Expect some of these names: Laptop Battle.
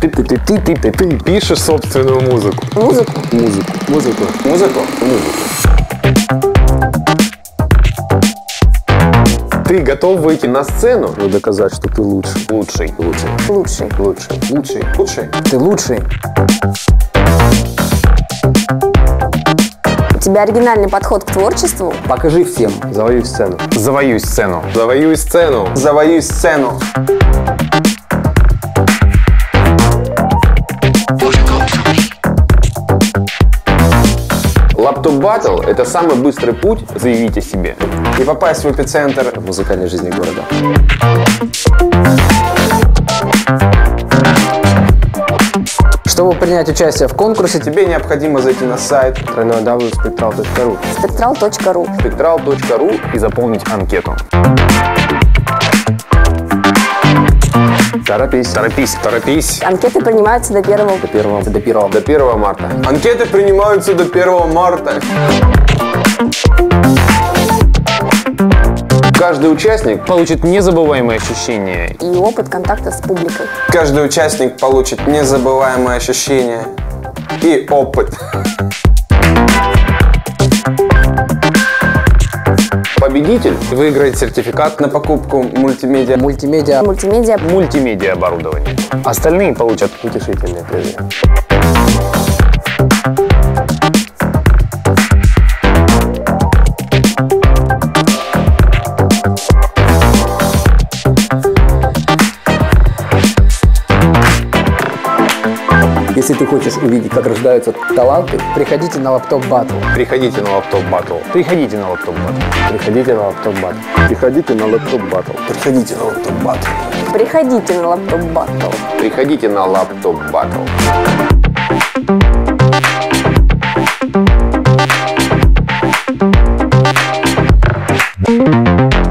Ты пишешь собственную музыку. Музыку. Ты готов выйти на сцену и доказать, что ты лучший. Ты лучший. У тебя оригинальный подход к творчеству. Покажи всем. Завоюй сцену. Laptop Battle – это самый быстрый путь заявить о себе и попасть в эпицентр музыкальной жизни города. Чтобы принять участие в конкурсе, тебе необходимо зайти на сайт www.spectral.ru и заполнить анкету. Торопись. Анкеты принимаются до 1 марта. Каждый участник получит незабываемые ощущения и опыт контакта с публикой. Победитель выиграет сертификат на покупку мультимедиа оборудования. Остальные получат утешительные призы. Если ты хочешь увидеть, как рождаются таланты, приходите на Laptop Battle. Приходите на Laptop Battle.